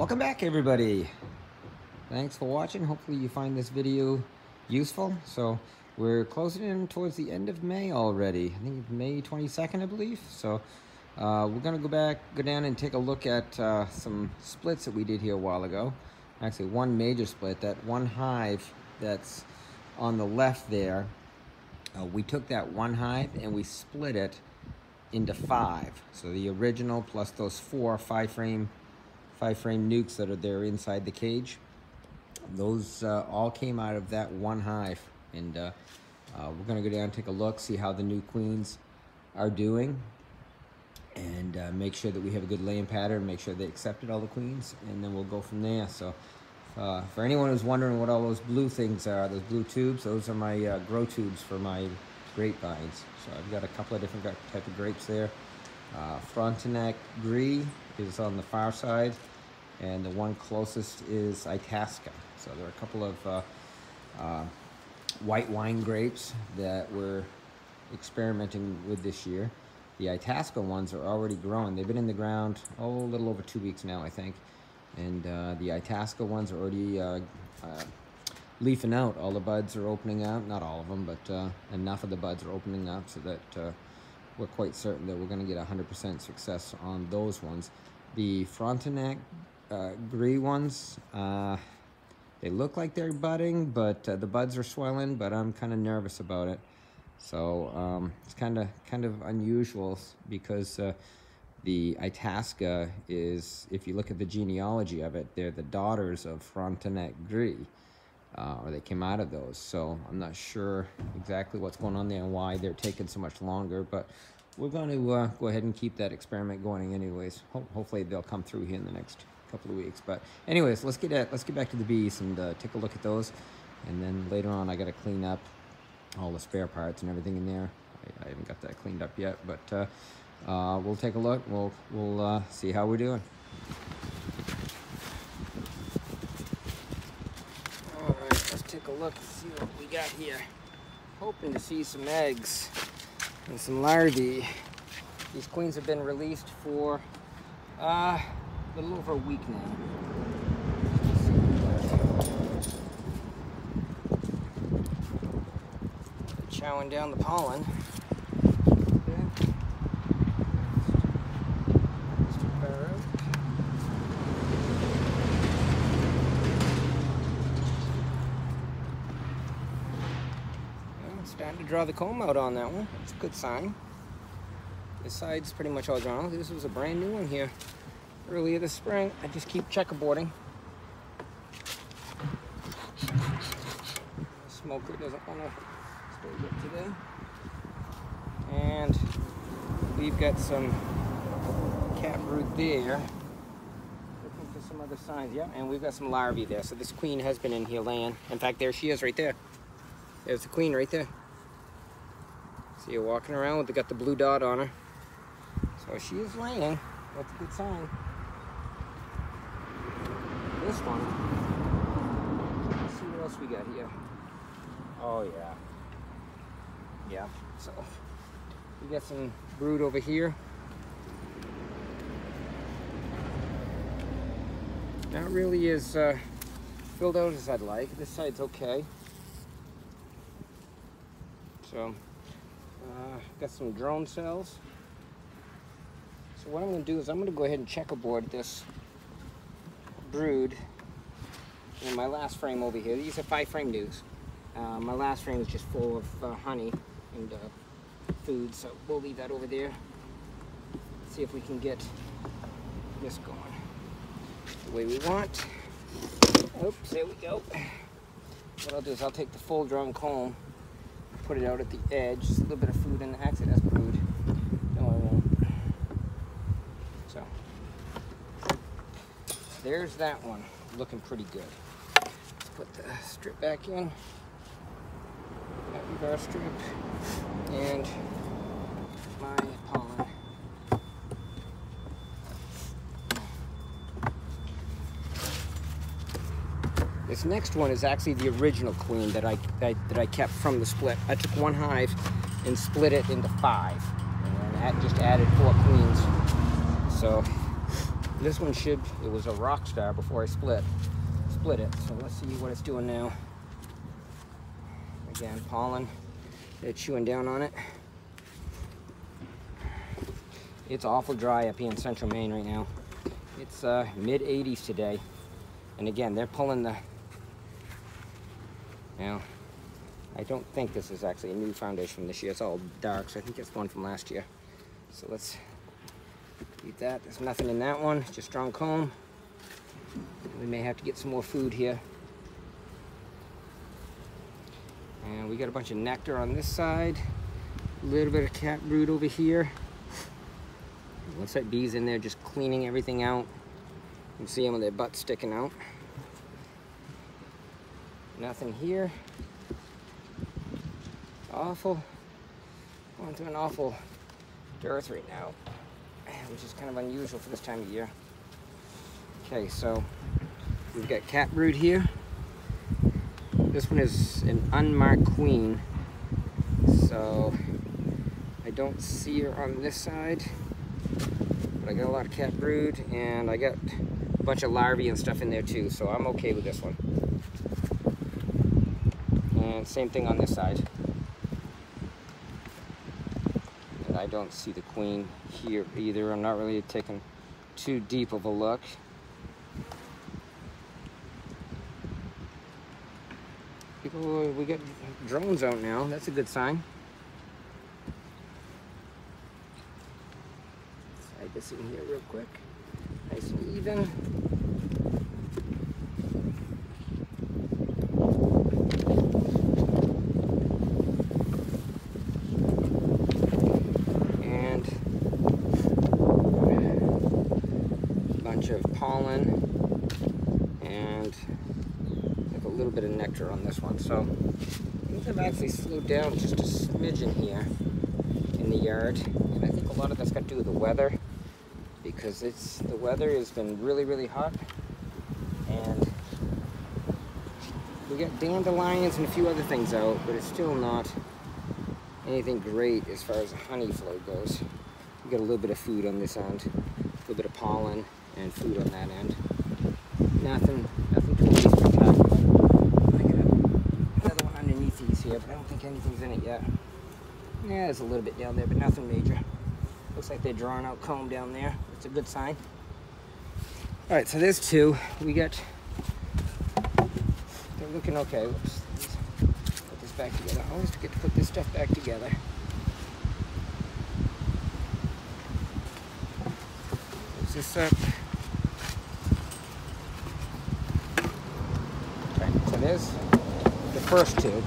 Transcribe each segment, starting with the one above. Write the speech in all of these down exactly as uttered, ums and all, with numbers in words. Welcome back, everybody. Thanks for watching. Hopefully you find this video useful. So we're closing in towards the end of May already. I think it's May twenty-second, I believe. So uh, we're gonna go back, go down and take a look at uh, some splits that we did here a while ago. Actually, one major split, that one hive that's on the left there. Uh, we took that one hive and we split it into five. So the original plus those four five frame five frame nukes that are there inside the cage, those uh, all came out of that one hive. And uh, uh, we're gonna go down and take a look, see how the new queens are doing, and uh, make sure that we have a good laying pattern, make sure they accepted all the queens, and then we'll go from there. So uh, for anyone who's wondering what all those blue things are, those blue tubes, those are my uh, grow tubes for my grapevines. So I've got a couple of different type of grapes there. Uh, Frontenac Gris is on the far side, and the one closest is Itasca. So there are a couple of uh, uh, white wine grapes that we're experimenting with this year. The Itasca ones are already growing. They've been in the ground, oh, a little over two weeks now, I think. And uh, the Itasca ones are already uh, uh, leafing out. All the buds are opening out. Not all of them, but uh, enough of the buds are opening up so that uh, we're quite certain that we're gonna get one hundred percent success on those ones. The Frontenac uh, Gris ones, uh, they look like they're budding, but uh, the buds are swelling, but I'm kind of nervous about it. So um, it's kind of kind of unusual because uh, the Itasca is, if you look at the genealogy of it, they're the daughters of Frontenac Gris, uh, or they came out of those. So I'm not sure exactly what's going on there and why they're taking so much longer, but we're going to uh, go ahead and keep that experiment going anyways. Ho hopefully they'll come through here in the next couple of weeks. But anyways, let's get at, let's get back to the bees and uh, take a look at those. And then later on, I got to clean up all the spare parts and everything in there. I, I haven't got that cleaned up yet, but uh, uh, we'll take a look. We'll, we'll uh, see how we're doing. All right, let's take a look and see what we got here. Hoping to see some eggs and some larvae. These queens have been released for uh, a little over a week now. Chowing down the pollen. Okay. It's starting to draw the comb out on that one. That's a good sign. This side's pretty much all drawn. This was a brand new one here earlier this spring. I just keep checkerboarding. The smoker doesn't want to today. And we've got some taproot there. Looking for some other signs, yeah. And we've got some larvae there. So this queen has been in here laying. In fact, there she is right there. There's the queen right there. See her walking around with the, got the blue dot on her. So she is laying. That's a good sign. This one. Let's see what else we got here. Oh yeah. Yeah, so we got some brood over here. Not really as uh, filled out as I'd like. This side's okay. So, uh, got some drone cells. So what I'm gonna do is I'm gonna go ahead and checkerboard this brood in my last frame over here. These are five frame nukes. Uh, my last frame is just full of uh, honey and uh, food, so we'll leave that over there. Let's see if we can get this going the way we want. Oops, there we go. What I'll do is I'll take the full drum comb, put it out at the edge, just a little bit of food in the exit. That's brood. No, I won't. So there's that one, looking pretty good. Let's put the strip back in. That reverse strip and my pollen. This next one is actually the original queen that I, I that I kept from the split. I took one hive and split it into five, and that just added four queens. So This one should, it was a rock star before I split split it. So let's see what it's doing now. Again, pollen, they're chewing down on it. It's awful dry up here in central Maine right now. It's uh, mid eighties today. And again, they're pulling the, now, I don't think this is actually a new foundation from this year. It's all dark, so I think it's one from last year. So let's eat that. There's nothing in that one, just strong comb. We may have to get some more food here. And we got a bunch of nectar on this side. A little bit of cat brood over here. Once that bee's in there, just cleaning everything out. You can see them with their butts sticking out. Nothing here. Awful. Going through an awful dearth right now, which is kind of unusual for this time of year. Okay, so we've got cat brood here. This one is an unmarked queen, so I don't see her on this side, but I got a lot of cat brood, and I got a bunch of larvae and stuff in there too, so I'm okay with this one. And same thing on this side. I don't see the queen here either. I'm not really taking too deep of a look. People, we get drones out now. That's a good sign. Slide this in here real quick. Nice and even. On this one, so I think I've actually slowed down just a smidgen here in the yard, and I think a lot of that's got to do with the weather, because it's the weather has been really really hot, and we got dandelions and a few other things out, but it's still not anything great as far as the honey flow goes. We got a little bit of food on this end, a little bit of pollen and food on that end. Nothing, nothing too easy for that. Here, but I don't think anything's in it yet. Yeah, there's a little bit down there, but nothing major. Looks like they're drawing out comb down there. It's a good sign. All right, so there's two. We got, they're looking okay. Whoops. Let's put this back together. I always forget to put this stuff back together. Close this up. All right, so there's the first two.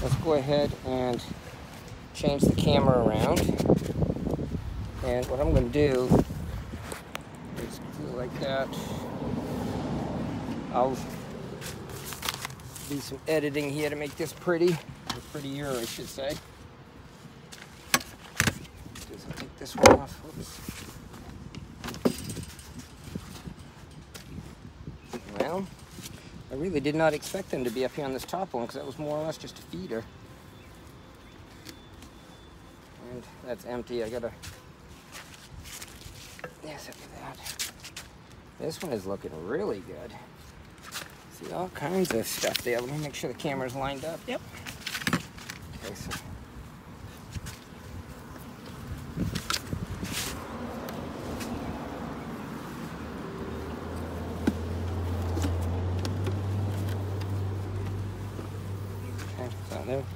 Let's go ahead and change the camera around. And what I'm going to do is do like that. I'll do some editing here to make this pretty, or prettier, I should say. Just take this one off. Whoops. Well. I really did not expect them to be up here on this top one, because that was more or less just a feeder. And that's empty. I gotta, yes, look at that. This one is looking really good. See all kinds of stuff there. Let me make sure the camera's lined up. Yep. Okay, so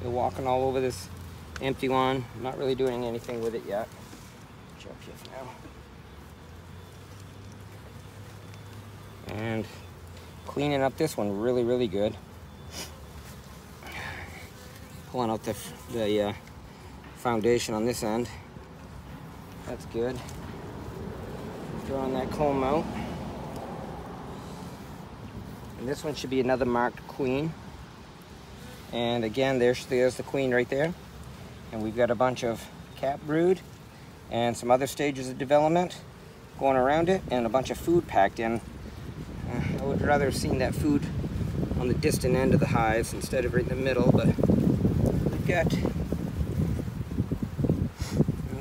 they're walking all over this empty one. I'm not really doing anything with it yet. Jump here for now. And cleaning up this one really, really good. Pulling out the, the uh, foundation on this end. That's good. Throwing that comb out. And this one should be another marked queen. And again, there's, there's the queen right there. And we've got a bunch of cat brood and some other stages of development going around it, and a bunch of food packed in. Uh, I would rather have seen that food on the distant end of the hives instead of right in the middle, but we've got,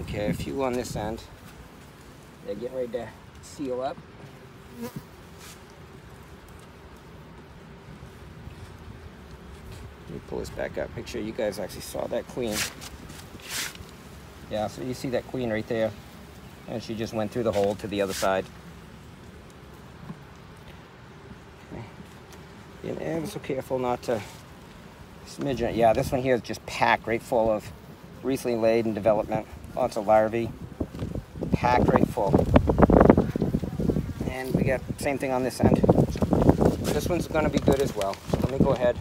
okay, a few on this end. They're getting ready to seal up. Let me pull this back up. Make sure you guys actually saw that queen. Yeah, so you see that queen right there. And she just went through the hole to the other side. Being ever so careful not to smidge it. Yeah, this one here is just packed right full of recently laid and development. Lots of larvae. Packed right full. And we got the same thing on this end. This one's going to be good as well. So let me go ahead.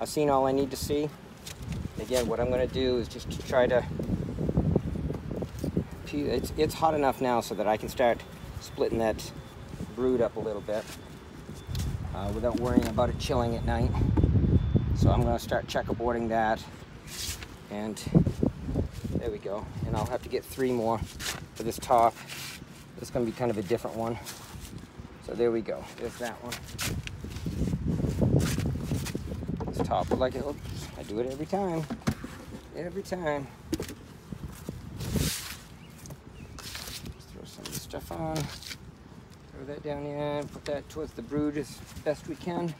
I've seen all I need to see. Again, what I'm going to do is just to try to... It's, it's hot enough now so that I can start splitting that brood up a little bit. Uh, without worrying about it chilling at night. So I'm gonna start checkerboarding that. And there we go. And I'll have to get three more for this top. It's gonna be kind of a different one. So there we go, there's that one. This top, like, oops, I do it every time. Every time. Let's throw some of this stuff on. Throw that down in, put that towards the brood as best we can.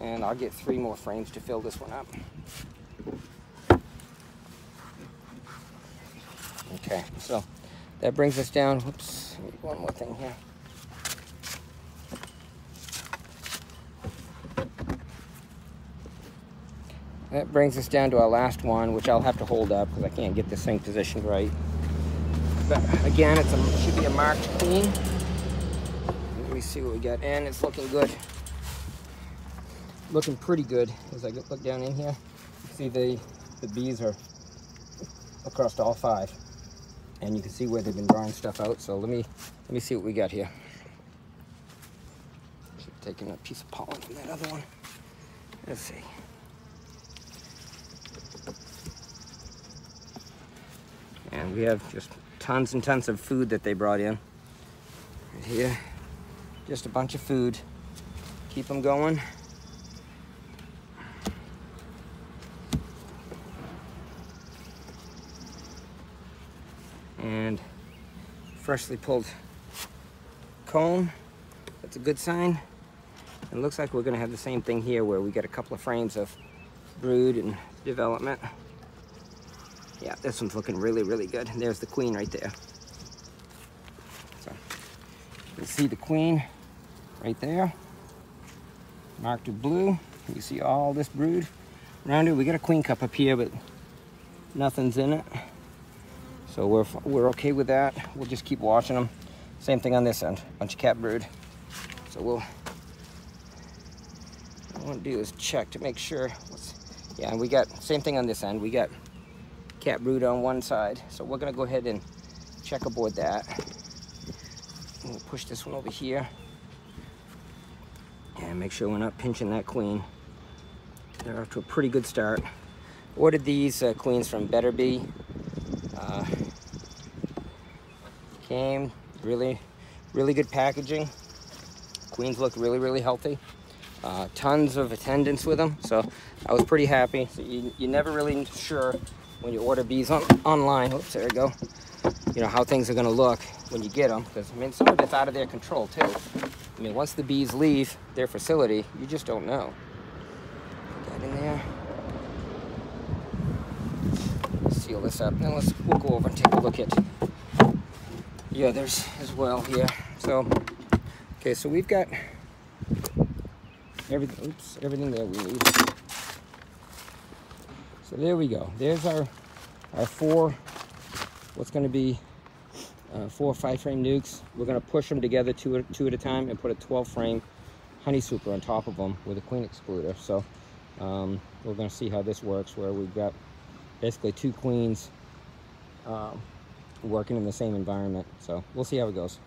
And I'll get three more frames to fill this one up. Okay, so that brings us down. Whoops, one more thing here. That brings us down to our last one, which I'll have to hold up because I can't get this thing positioned right. But again, it's a, it should be a marked queen. Let me see what we got. And it's looking good. Looking pretty good. As I look down in here, you see the, the bees are across all five. And you can see where they've been drawing stuff out. So let me, let me see what we got here. Should have taken a piece of pollen from that other one. Let's see. And we have just tons and tons of food that they brought in. Right here, just a bunch of food. Keep them going. And freshly pulled comb. That's a good sign. It looks like we're gonna have the same thing here where we get a couple of frames of brood and development. Yeah, this one's looking really, really good. And there's the queen right there. So, you can see the queen right there. Marked with blue. You see all this brood around it. We got a queen cup up here, but nothing's in it. So we're, we're okay with that. We'll just keep watching them. Same thing on this end. Bunch of cat brood. So we'll... What I want to do is check to make sure. What's, yeah, and we got... Same thing on this end. We got... cat brood on one side, so we're gonna go ahead and checkerboard that. We'll push this one over here and make sure we're not pinching that queen. They're off to a pretty good start. Ordered these uh, queens from Betterbee. Uh, came really, really good packaging. Queens look really, really healthy. Uh, tons of attendance with them, so I was pretty happy. So you, you're never really sure when you order bees on, online, oops, there we go, you know, how things are going to look when you get them. Because, I mean, some of it's out of their control, too. I mean, once the bees leave their facility, you just don't know. Put that in there. Seal this up. Now, let's we'll go over and take a look at the others as well here. So, okay, so we've got everything, oops, everything there we need. So there we go. There's our, our four, what's going to be uh, four five-frame nukes. We're going to push them together two, two at a time and put a twelve-frame honey super on top of them with a queen excluder. So um, we're going to see how this works, where we've got basically two queens um, working in the same environment. So we'll see how it goes.